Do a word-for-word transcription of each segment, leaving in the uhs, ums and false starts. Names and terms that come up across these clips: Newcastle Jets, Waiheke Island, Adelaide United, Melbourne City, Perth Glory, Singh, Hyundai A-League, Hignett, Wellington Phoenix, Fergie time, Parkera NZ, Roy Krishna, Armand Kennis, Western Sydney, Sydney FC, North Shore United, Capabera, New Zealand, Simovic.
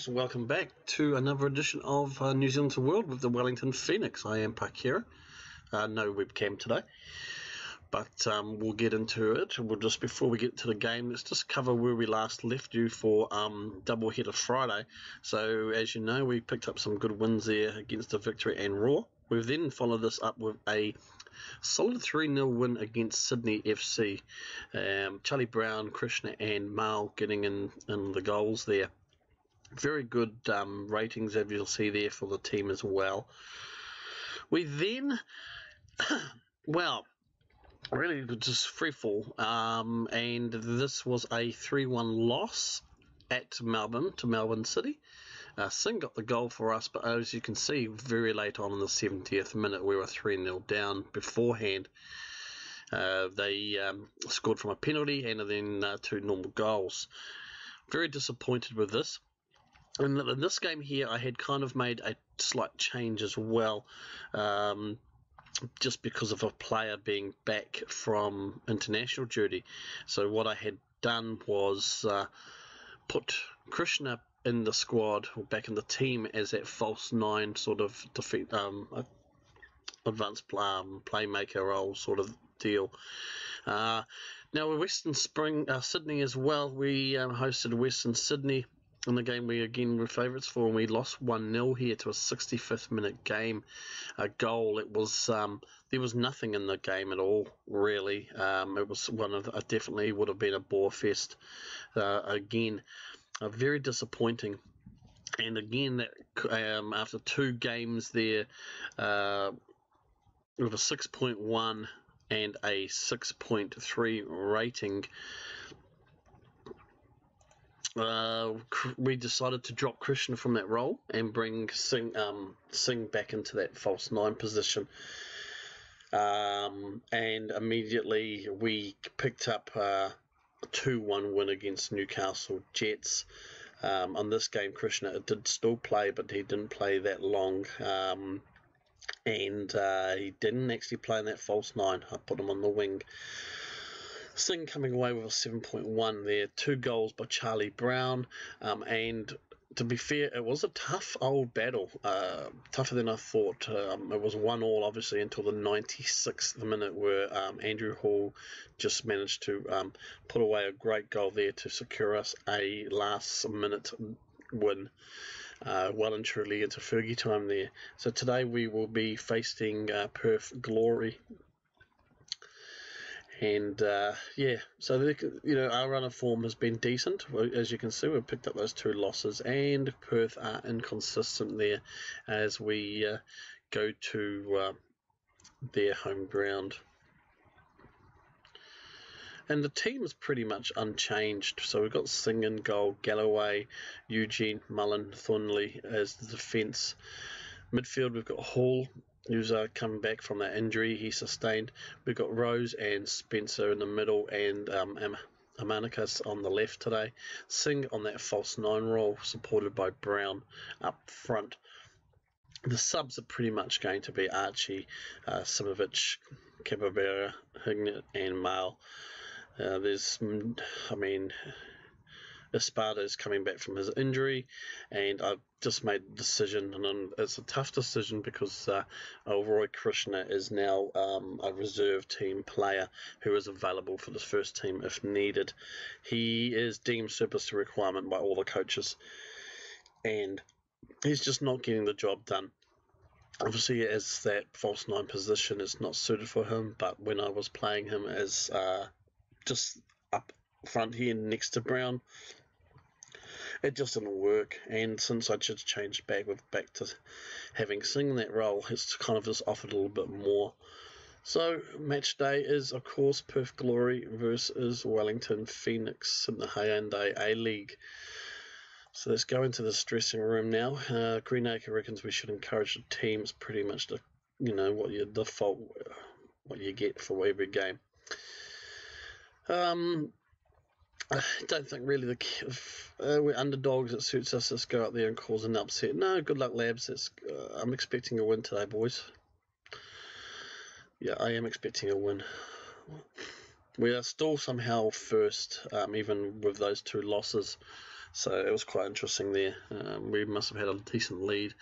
folks, and welcome back to another edition of uh, New Zealand to World with the Wellington Phoenix. I am Parkera. Uh, no webcam today, but um, we'll get into it. We'll just, before we get to the game, let's just cover where we last left you for um, Double Header Friday. So, as you know, we picked up some good wins there against the Victory and Raw. We've then followed this up with a solid three nil win against Sydney F C. Um, Charlie Brown, Krishna and Mal getting in, in the goals there. Very good um, ratings, as you'll see there, for the team as well. We then, well, really just freefall, um, and this was a three one loss at Melbourne to Melbourne City. Uh, Singh got the goal for us, but as you can see, very late on in the seventieth minute, we were three nil down beforehand. Uh, they um, scored from a penalty and then uh, two normal goals. Very disappointed with this. And in this game here, I had kind of made a slight change as well, um, just because of a player being back from international duty. So what I had done was uh, put Krishna in the squad, or back in the team, as that false nine sort of defeat, um, advanced play, um, playmaker role sort of deal. Uh, now, Western Spring, uh, Sydney as well, we um, hosted Western Sydney. In the game we again were favourites for, and we lost one nil here to a sixty-fifth minute game, a goal. It was um, there was nothing in the game at all, really. Um, it was one of uh, definitely would have been a bore fest. Uh, again, uh, very disappointing. And again, that um, after two games there, uh, with a six point one and a six point three rating. Uh, we decided to drop Krishna from that role and bring Singh, um, Singh back into that false nine position. Um, and immediately we picked up uh, a two one win against Newcastle Jets. Um, on this game, Krishna did still play, but he didn't play that long. Um, and uh, he didn't actually play in that false nine. I put him on the wing. Singh coming away with a seven point one there, two goals by Charlie Brown, um, and to be fair, it was a tough old battle, uh, tougher than I thought. Um, it was one all, obviously, until the ninety-sixth minute, where um, Andrew Hall just managed to um, put away a great goal there to secure us a last-minute win, uh, well and truly into Fergie time there. So today we will be facing uh, Perth Glory. And, uh, yeah, so, the, you know, our run of form has been decent. As you can see, we've picked up those two losses, and Perth are inconsistent there as we uh, go to uh, their home ground. And the team is pretty much unchanged. So we've got Singh in goal, Galloway, Eugene, Mullen, Thornley as the defence. Midfield, we've got Hall, who's uh, coming back from that injury he sustained. We've got Rose and Spencer in the middle, and um, Am Amanikas on the left today. Singh on that false nine role, supported by Brown up front. The subs are pretty much going to be Archie, uh, Simovic, Capabera, Hignett and Mal. Uh, there's, I mean... Esparta's coming back from his injury, and I've just made the decision, and it's a tough decision because uh, Roy Krishna is now um, a reserve team player who is available for the first team if needed. He is deemed surplus to requirement by all the coaches, and he's just not getting the job done. Obviously, as that false nine position, it's not suited for him, but when I was playing him as uh, just up front here next to Brown, it just didn't work. And since I just changed back with back to having Singh in that role, it's kind of just offered a little bit more. So match day is, of course, Perth Glory versus Wellington Phoenix in the Hyundai A-League. So let's go into this dressing room now. Uh, Greenacre reckons we should encourage the teams, pretty much the, you know, what your default, what you get for every game. Um. I don't think really the uh, we're underdogs. It suits us. Let's go out there and cause an upset. No, good luck, Labs. It's, uh, I'm expecting a win today, boys. Yeah, I am expecting a win. We are still somehow first, um, even with those two losses. So it was quite interesting there. Um, we must have had a decent lead.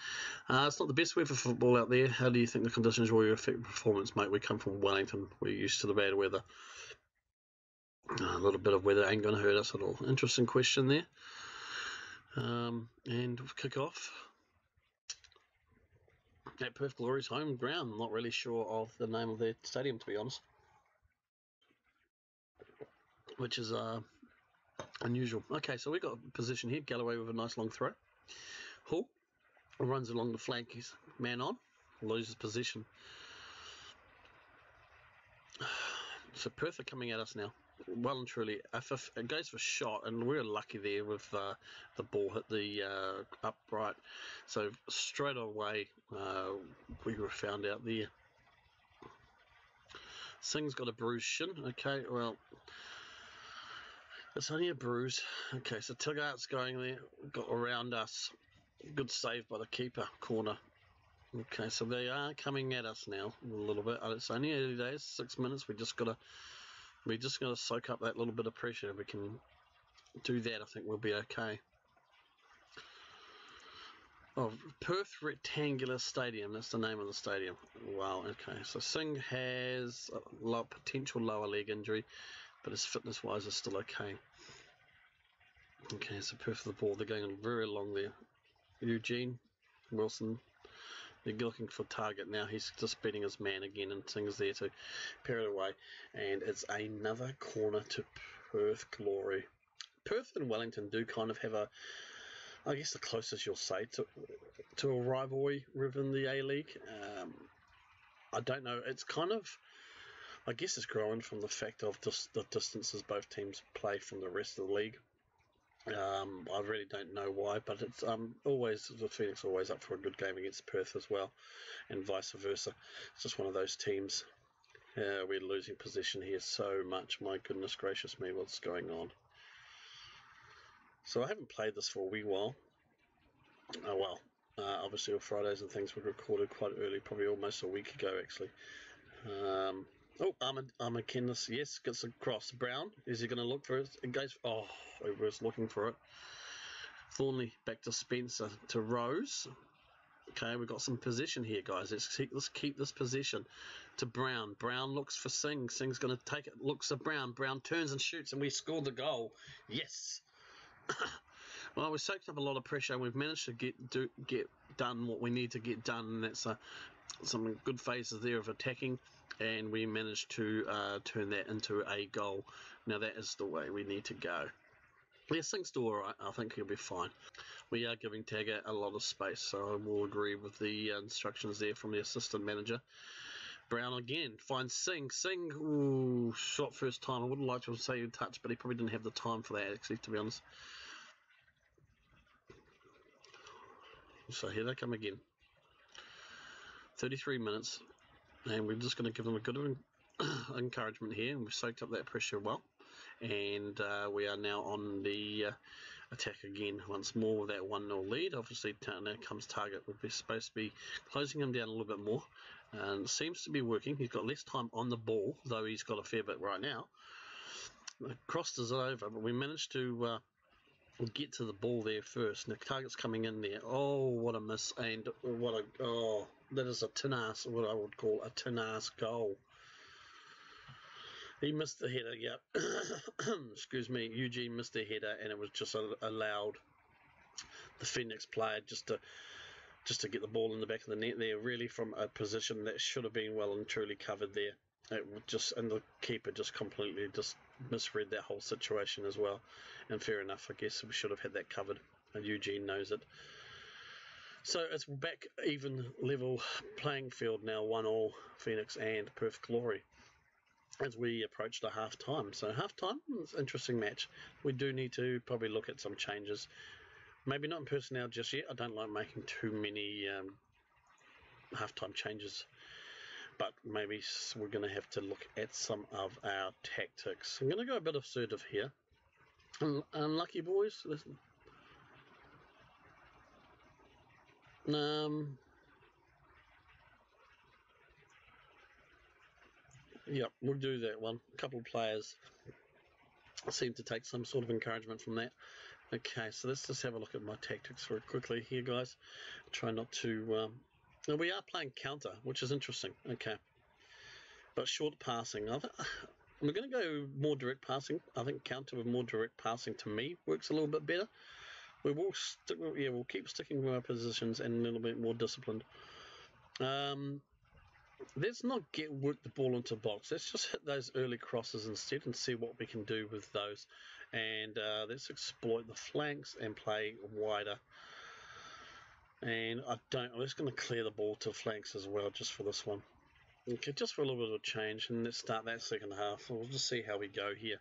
Uh, it's not the best weather for football out there. How do you think the conditions will affect performance, mate? We come from Wellington. We're used to the bad weather. Uh, a little bit of weather ain't going to hurt us at all. Interesting question there. Um, and we'll kick off at Perth Glory's home ground. I'm not really sure of the name of their stadium, to be honest, which is uh, unusual. Okay, so we got position here. Galloway with a nice long throw. Hall runs along the flank. He's man on. Loses position. So Perth are coming at us now. Well and truly. It goes for shot, and we were lucky there with uh, the ball hit the uh, upright. So straight away, uh, we were found out there. Singh's got a bruised shin. Okay, well, it's only a bruise. Okay, so Tiggart's going there. Got around us. Good save by the keeper. Corner. Okay, so they are coming at us now a little bit. It's only early days, six minutes. We just gotta, we just gotta soak up that little bit of pressure. If we can do that, I think we'll be okay. Oh, Perth Rectangular Stadium. That's the name of the stadium. Wow. Okay, so Singh has a low, potential lower leg injury, but his fitness-wise is still okay. Okay, so Perth for the ball. They're going very long there. Eugene Wilson. They're looking for target now. He's just beating his man again, and Singh's there to pair it away. And it's another corner to Perth Glory. Perth and Wellington do kind of have a, I guess the closest you'll say to to a rivalry within the A-League. Um, I don't know. It's kind of, I guess it's growing from the fact of just the distances both teams play from the rest of the league. Um, I really don't know why, but it's um always the Phoenix always up for a good game against Perth as well, and vice versa. It's just one of those teams. Uh, we're losing possession here so much. My goodness gracious me, what's going on? So I haven't played this for a wee while. Oh well, uh, obviously on Fridays and things were recorded quite early, probably almost a week ago actually. Um, Oh, Armand, Armand Kennis, yes, gets across. Brown, is he going to look for it? It goes, oh, he was looking for it. Thornley back to Spencer, to Rose. Okay, we've got some possession here, guys. Let's keep, let's keep this possession to Brown. Brown looks for Singh. Singh's going to take it, looks at Brown. Brown turns and shoots, and we scored the goal. Yes. Well, we soaked up a lot of pressure, and we've managed to get do, get done what we need to get done, and that's a, some good phases there of attacking. And we managed to uh, turn that into a goal. Now that is the way we need to go. Yeah, Singh's still alright. I think he'll be fine. We are giving Taggart a lot of space, so I will agree with the instructions there from the assistant manager. Brown again finds Singh. Singh, ooh, shot first time. I wouldn't like to say you touch, but he probably didn't have the time for that, actually, to be honest. So here they come again. thirty-three minutes. And we're just going to give them a good encouragement here. And we've soaked up that pressure well. And uh, we are now on the uh, attack again once more with that one nil lead. Obviously, now comes Target. We'll be supposed to be closing him down a little bit more. And it seems to be working. He's got less time on the ball, though he's got a fair bit right now. The cross is over, but we managed to uh, get to the ball there first. And the Target's coming in there. Oh, what a miss. And what a... Oh... That is a tin-ass, what I would call a tin-ass goal. He missed the header, yep. Excuse me, Eugene missed the header, and it was just allowed the Phoenix player just to just to get the ball in the back of the net there, really from a position that should have been well and truly covered there. It just and the keeper just completely just misread that whole situation as well. And fair enough, I guess we should have had that covered, and Eugene knows it. So it's back even level playing field now, one all Phoenix and Perth Glory as we approach the half time. So half time is an interesting match. We do need to probably look at some changes. Maybe not in personnel just yet. I don't like making too many um, half time changes, but maybe we're going to have to look at some of our tactics. I'm going to go a bit assertive here. Unlucky boys, listen. Um. Yep, we'll do that one. A couple of players seem to take some sort of encouragement from that. Okay, so let's just have a look at my tactics real quickly here, guys. Try not to... Um, we are playing counter, which is interesting. Okay. But short passing. I I'm going to go more direct passing. I think counter with more direct passing, to me, works a little bit better. We will stick, yeah, we'll keep sticking with our positions and a little bit more disciplined. Um, let's not get work the ball into box. Let's just hit those early crosses instead and see what we can do with those. And uh, let's exploit the flanks and play wider. And I don't. I'm just going to clear the ball to flanks as well, just for this one. Okay, just for a little bit of a change, and let's start that second half. We'll just see how we go here.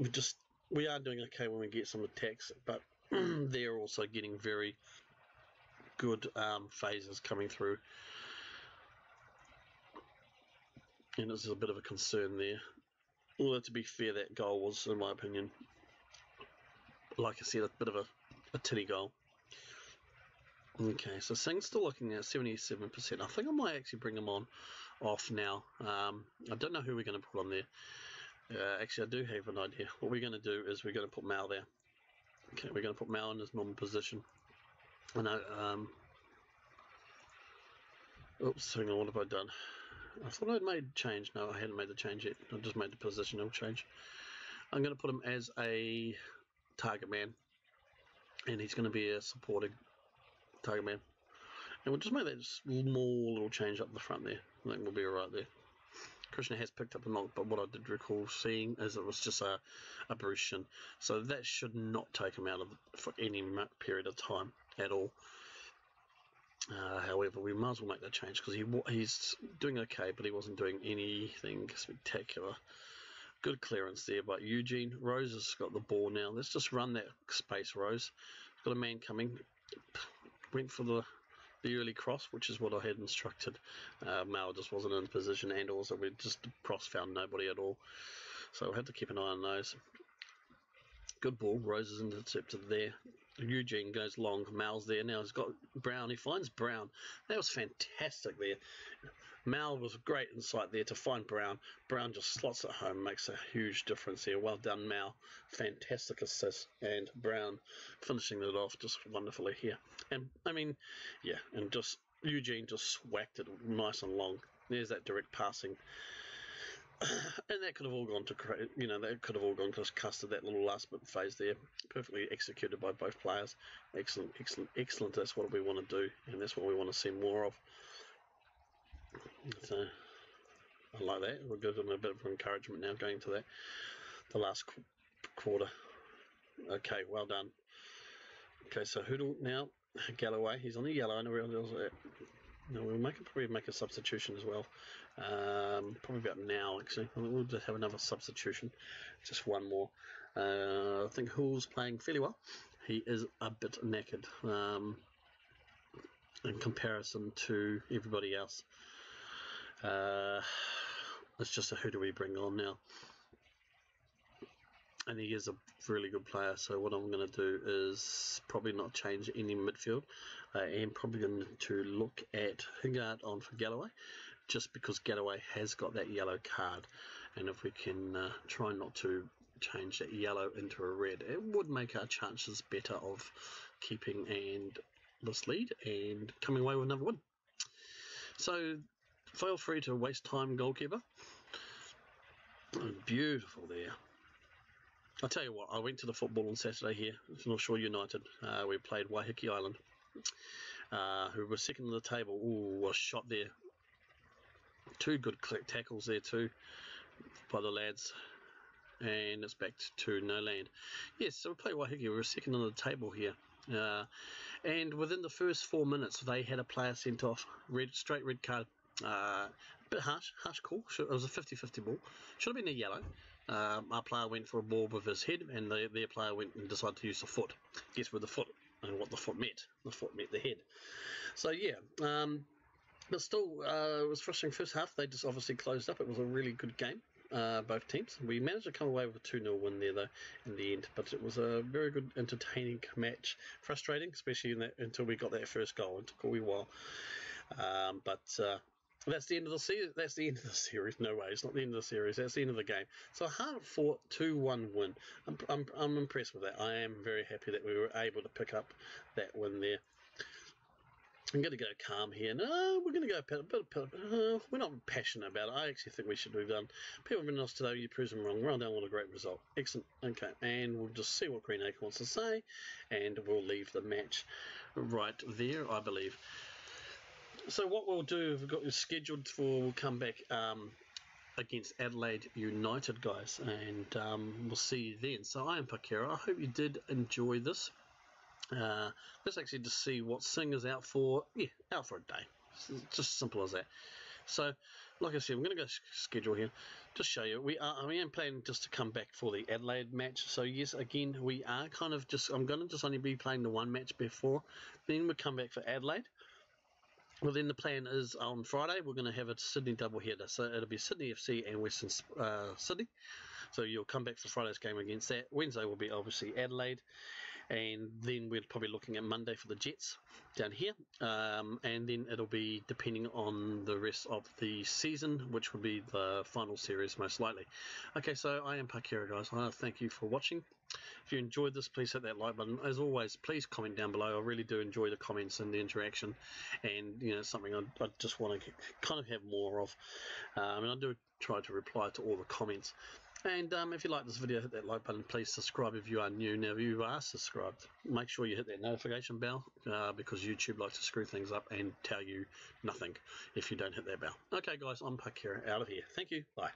We just we are doing okay when we get some attacks, but they're also getting very good um, phases coming through, and this is a bit of a concern there. Although to be fair, that goal was, in my opinion, like I said, a bit of a, a titty goal. Okay, so Singh's still looking at seventy-seven percent. I think I might actually bring him on off now. Um, I don't know who we're going to put on there. Uh, actually, I do have an idea. What we're going to do is we're going to put Mal there. Okay, we're going to put Mal in his normal position. I know. Um, oops, hang on, what have I done? I thought I'd made a change. No, I hadn't made the change yet. I just made the positional change. I'm going to put him as a target man, and he's going to be a supporting target man, and we'll just make that small little change up the front there. I think we'll be alright there. Krishna has picked up the knock, but what I did recall seeing is it was just a, a brution, so that should not take him out of for any period of time at all. Uh, however, we might as well make that change because he he's doing okay, but he wasn't doing anything spectacular. Good clearance there by Eugene. Rose has got the ball now. Let's just run that space, Rose. Got a man coming. Went for the, the early cross, which is what I had instructed. Uh, Mal just wasn't in position, and also we just cross found nobody at all. So we'll have to keep an eye on those. Good ball. Rose is intercepted there. Eugene goes long. Mal's there now. He's got Brown. He finds Brown. That was fantastic there. Mal was great insight there to find Brown. Brown just slots it home. Makes a huge difference there. Well done, Mal. Fantastic assist. And Brown finishing it off just wonderfully here. And, I mean, yeah. And just Eugene just whacked it nice and long. There's that direct passing. And that could have all gone to, you know, that could have all gone to custard, that little last bit phase there. Perfectly executed by both players. Excellent, excellent, excellent. That's what we want to do, and that's what we want to see more of. So, I like that. We'll give them a bit of encouragement now going to that, the last qu quarter. Okay, well done. Okay, so Hoodle now, Galloway, he's on the yellow, I know where he was at. No, we'll make a, probably make a substitution as well. Um, probably about now, actually. We'll just have another substitution. Just one more. Uh, I think Hull's playing fairly well. He is a bit knackered um, in comparison to everybody else. Uh, it's just a who do we bring on now. And he is a really good player, so what I'm going to do is probably not change any midfield. I am probably going to look at Hingard on for Galloway, just because Galloway has got that yellow card, and if we can uh, try not to change that yellow into a red, it would make our chances better of keeping and this lead and coming away with another win. So feel free to waste time, goalkeeper. Oh, beautiful there. I'll tell you what, I went to the football on Saturday here, North Shore United. Uh, we played Waiheke Island, uh, who were second on the table. Ooh, a shot there. Two good tackles there too by the lads. And it's back to no land. Yes, so we played Waiheke. We were second on the table here. Uh, and within the first four minutes, they had a player sent off. Red, straight red card. Uh, a bit harsh, harsh call. It was a fifty fifty ball. Should have been a yellow. Um, our player went for a ball with his head, and the, their player went and decided to use the foot. Guess where the foot and what the foot met. The foot met the head. So yeah, um, but still, uh, it was frustrating first half. They just obviously closed up. It was a really good game. Uh, both teams. We managed to come away with a two nil win there though in the end, but it was a very good, entertaining match. Frustrating, especially in that, until we got that first goal. It took a wee while, um, but. Uh, That's the end of the series. That's the end of the series. No way, it's not the end of the series. That's the end of the game. So a hard-fought two one win. I'm, I'm I'm impressed with that. I am very happy that we were able to pick up that win there. I'm going to go calm here. No, we're going to go a bit. Uh, we're not passionate about it. I actually think we should have done. People have been lost today. You prove them wrong. Well done. What a great result. Excellent. Okay, and we'll just see what Green Acre wants to say, and we'll leave the match right there, I believe. So what we'll do, we've got scheduled for, we'll come back um, against Adelaide United, guys, and um, we'll see you then. So I am Parkera. I hope you did enjoy this. Uh, let's actually just see what Singh is out for. Yeah, out for a day. It's just simple as that. So, like I said, we're going to go schedule here. Just show you, we are. I am planning just to come back for the Adelaide match. So yes, again, we are kind of just. I'm going to just only be playing the one match before. Then we'll come back for Adelaide. Well, then the plan is on Friday we're going to have a Sydney doubleheader. So it'll be Sydney F C and Western uh, Sydney. So you'll come back for Friday's game against that. Wednesday will be obviously Adelaide. And then we're probably looking at Monday for the Jets down here. Um, and then it'll be depending on the rest of the season, which will be the final series most likely. Okay, so I am Parkera, guys. I thank you for watching. If you enjoyed this, please hit that like button. As always, please comment down below. I really do enjoy the comments and the interaction, and you know, something I, I just want to kind of have more of. Um, and I do try to reply to all the comments. And um, if you like this video, hit that like button. Please subscribe if you are new. Now, if you are subscribed, make sure you hit that notification bell uh, because YouTube likes to screw things up and tell you nothing if you don't hit that bell. Okay, guys, I'm Parkera, out of here. Thank you. Bye.